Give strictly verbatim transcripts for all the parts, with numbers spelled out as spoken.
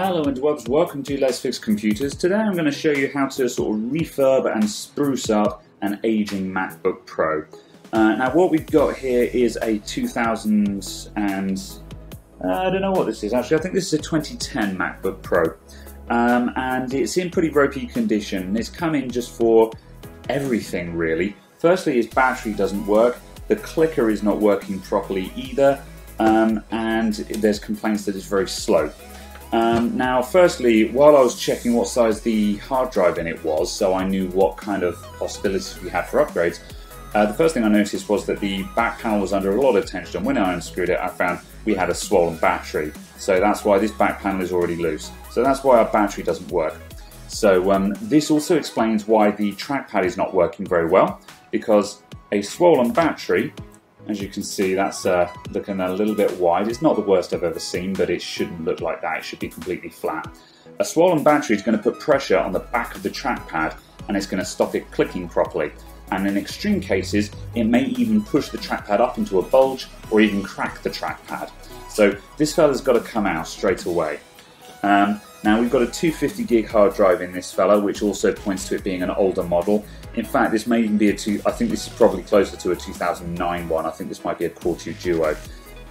Hello and welcome to Let's Fix Computers. Today I'm going to show you how to sort of refurb and spruce up an aging MacBook Pro. Uh, now what we've got here is a two thousand and uh, I don't know what this is actually. I think this is a twenty ten MacBook Pro, um, and it's in pretty ropey condition. It's come in just for everything really. Firstly, its battery doesn't work. The clicker is not working properly either, um, and there's complaints that it's very slow. Um, now, firstly, while I was checking what size the hard drive in it was, so I knew what kind of possibilities we had for upgrades, uh, the first thing I noticed was that the back panel was under a lot of tension. When I unscrewed it, I found we had a swollen battery. So that's why this back panel is already loose. So that's why our battery doesn't work. So um, this also explains why the trackpad is not working very well, because a swollen battery, as you can see, that's uh, looking a little bit wide. It's not the worst I've ever seen, but it shouldn't look like that. It should be completely flat. A swollen battery is going to put pressure on the back of the trackpad, and it's going to stop it clicking properly. And in extreme cases, it may even push the trackpad up into a bulge or even crack the trackpad. So this fella's got to come out straight away. Um, now we've got a two hundred fifty gig hard drive in this fella, which also points to it being an older model. In fact, this may even be a two, I think this is probably closer to a two thousand nine one. I think this might be a Core two Duo.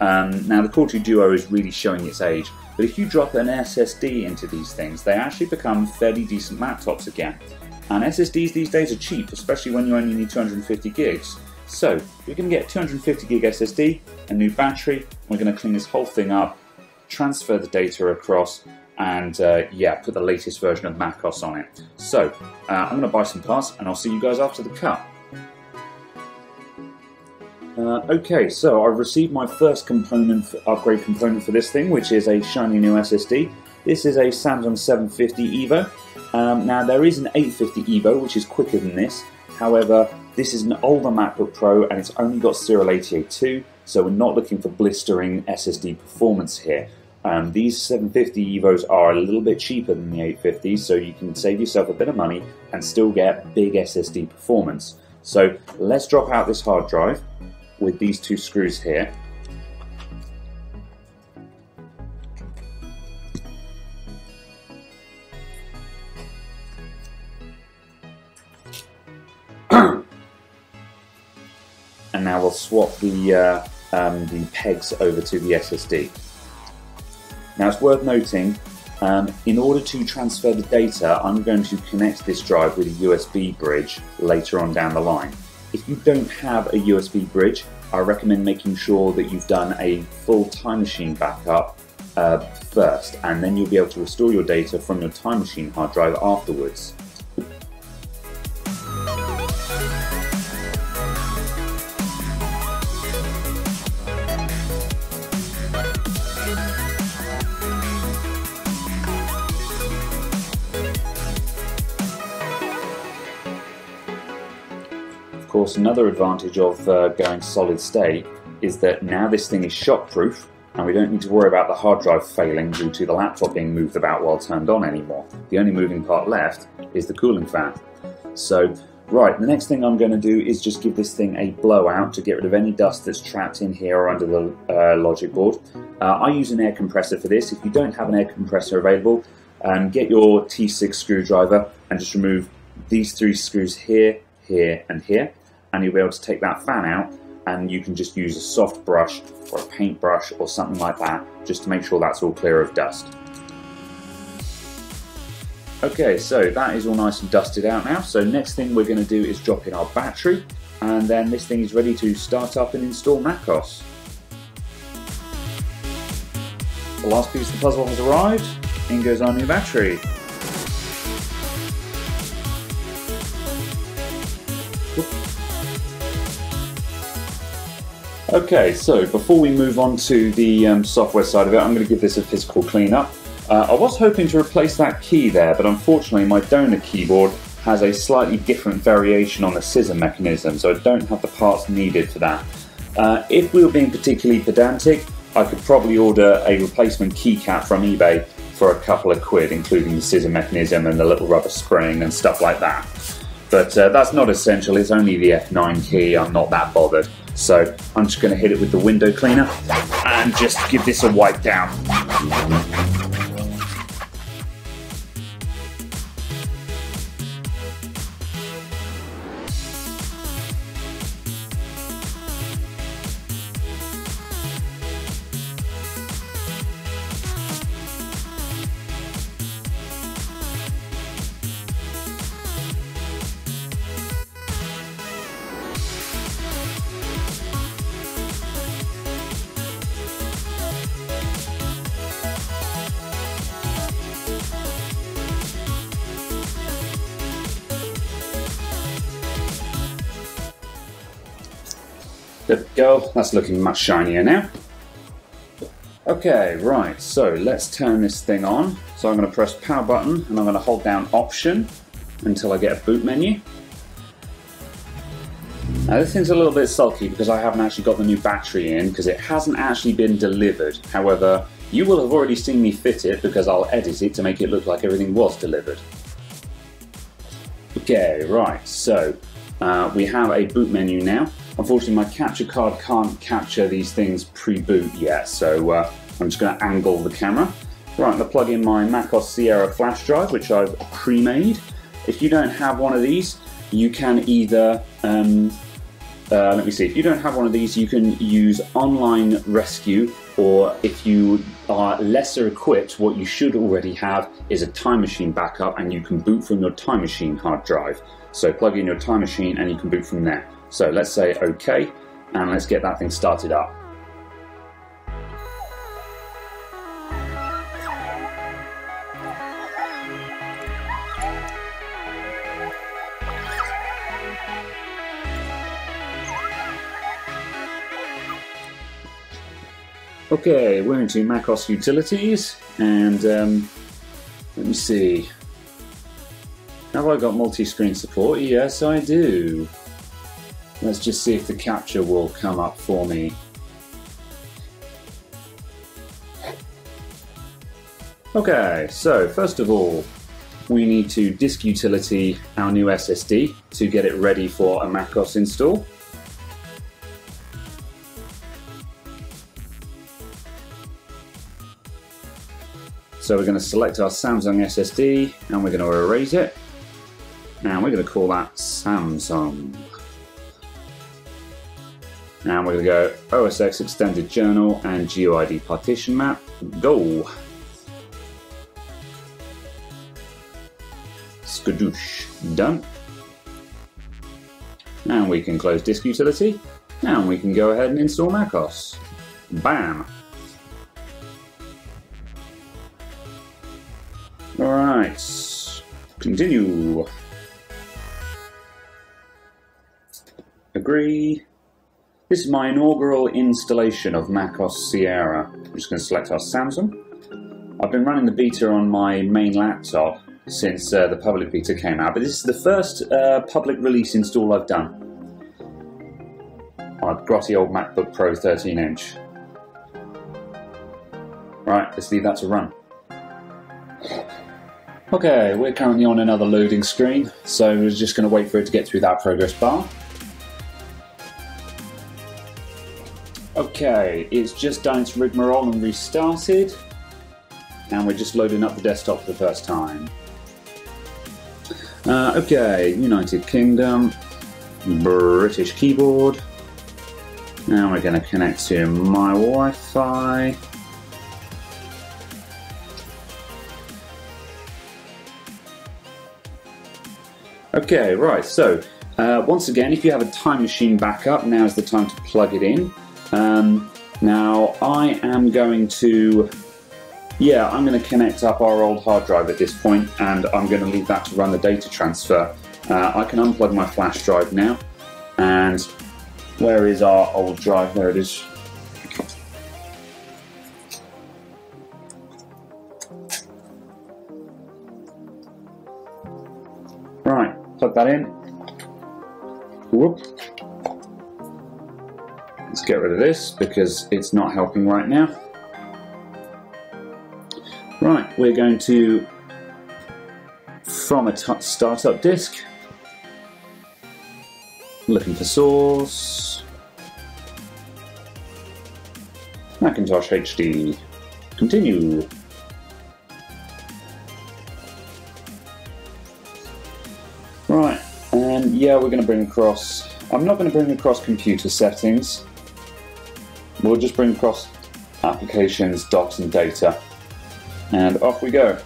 Um, now the Core two Duo is really showing its age, but if you drop an S S D into these things, they actually become fairly decent laptops again. And S S Ds these days are cheap, especially when you only need two hundred fifty gigs. So you're going to get a two hundred fifty gig S S D, a new battery, and we're going to clean this whole thing up, transfer the data across, and uh, yeah, put the latest version of macOS on it. So uh, I'm going to buy some parts, and I'll see you guys after the cut. Uh, okay, so I've received my first component for, upgrade component for this thing, which is a shiny new S S D. This is a Samsung seven fifty EVO. Um, now there is an eight fifty EVO, which is quicker than this. However, this is an older MacBook Pro, and it's only got Serial A T A two, so we're not looking for blistering S S D performance here. Um, these seven fifty EVOs are a little bit cheaper than the eight fifty, so you can save yourself a bit of money and still get big S S D performance. So let's drop out this hard drive with these two screws here. And now we'll swap the, uh, um, the pegs over to the S S D. Now it's worth noting, um, in order to transfer the data, I'm going to connect this drive with a U S B bridge later on down the line. If you don't have a U S B bridge, I recommend making sure that you've done a full Time Machine backup uh, first, and then you'll be able to restore your data from your Time Machine hard drive afterwards. Of course, another advantage of uh, going solid state is that now this thing is shockproof, and we don't need to worry about the hard drive failing due to the laptop being moved about while turned on anymore. The only moving part left is the cooling fan. So, right, the next thing I'm going to do is just give this thing a blowout to get rid of any dust that's trapped in here or under the uh, logic board. Uh, I use an air compressor for this. If you don't have an air compressor available, um, get your T six screwdriver and just remove these three screws here, here, and here. And you'll be able to take that fan out, and you can just use a soft brush or a paintbrush or something like that just to make sure that's all clear of dust. Okay, so that is all nice and dusted out now. So next thing we're going to do is drop in our battery, and then this thing is ready to start up and install macOS. The last piece of the puzzle has arrived. In goes our new battery. Okay, so before we move on to the um, software side of it, I'm going to give this a physical cleanup. Uh, I was hoping to replace that key there, but unfortunately my donor keyboard has a slightly different variation on the scissor mechanism, so I don't have the parts needed for that. Uh, if we were being particularly pedantic, I could probably order a replacement keycap from eBay for a couple of quid, including the scissor mechanism and the little rubber spring and stuff like that. But uh, that's not essential, it's only the F nine key, I'm not that bothered. So I'm just going to hit it with the window cleaner and just give this a wipe down. Good to go. That's looking much shinier now. Okay, right, so let's turn this thing on. So I'm going to press power button and I'm going to hold down option until I get a boot menu. Now this thing's a little bit sulky because I haven't actually got the new battery in because it hasn't actually been delivered. However, you will have already seen me fit it because I'll edit it to make it look like everything was delivered. Okay, right, so uh, we have a boot menu now. Unfortunately, my capture card can't capture these things pre-boot yet, so uh, I'm just going to angle the camera. Right, I'm going to plug in my macOS Sierra flash drive, which I've pre-made. If you don't have one of these, you can either, um, uh, let me see, if you don't have one of these, you can use Online Rescue, or if you are lesser equipped, what you should already have is a Time Machine backup, and you can boot from your Time Machine hard drive. So plug in your Time Machine and you can boot from there. So let's say OK, and let's get that thing started up. OK, we're into macOS Utilities, and um, let me see. Have I got multi-screen support? Yes, I do. Let's just see if the capture will come up for me. Okay, so first of all, we need to Disk Utility our new S S D to get it ready for a macOS install. So we're going to select our Samsung S S D and we're going to erase it. And we're going to call that Samsung. And we're going to go O S X Extended Journal and GUID Partition Map. Go! Skadoosh. Done. And we can close Disk Utility. And we can go ahead and install macOS. Bam! Alright. Continue. Agree. This is my inaugural installation of macOS Sierra. I'm just going to select our Samsung. I've been running the beta on my main laptop since uh, the public beta came out, but this is the first uh, public release install I've done. My grotty old MacBook Pro thirteen inch. Right, let's leave that to run. Okay, we're currently on another loading screen, so we're just going to wait for it to get through that progress bar. Okay, it's just done its rigmarole and restarted, and we're just loading up the desktop for the first time. Uh, okay, United Kingdom, British keyboard. Now we're going to connect to my Wi-Fi. Okay, right, so uh, once again, if you have a Time Machine backup, now's the time to plug it in. Um, now I am going to, yeah, I'm going to connect up our old hard drive at this point, and I'm going to leave that to run the data transfer. Uh, I can unplug my flash drive now, and where is our old drive? There it is. Right, plug that in. Whoop. Let's get rid of this because it's not helping right now. Right, we're going to, from a startup disk, looking for source, Macintosh H D, continue. Right, and yeah, we're going to bring across, I'm not going to bring across computer settings. We'll just bring across applications, docs, and data. And off we go.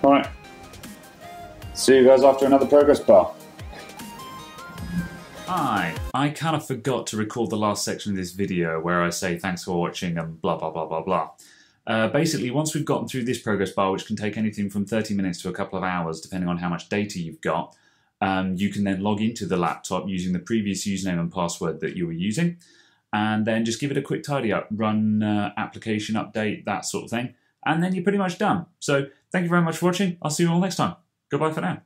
Right. See you guys after another progress bar. Hi. I kind of forgot to record the last section of this video where I say thanks for watching and blah, blah, blah, blah, blah. Uh, basically, once we've gotten through this progress bar, which can take anything from thirty minutes to a couple of hours, depending on how much data you've got, Um, you can then log into the laptop using the previous username and password that you were using, and then just give it a quick tidy up, run uh, application update, that sort of thing, and then you're pretty much done. So thank you very much for watching. I'll see you all next time. Goodbye for now.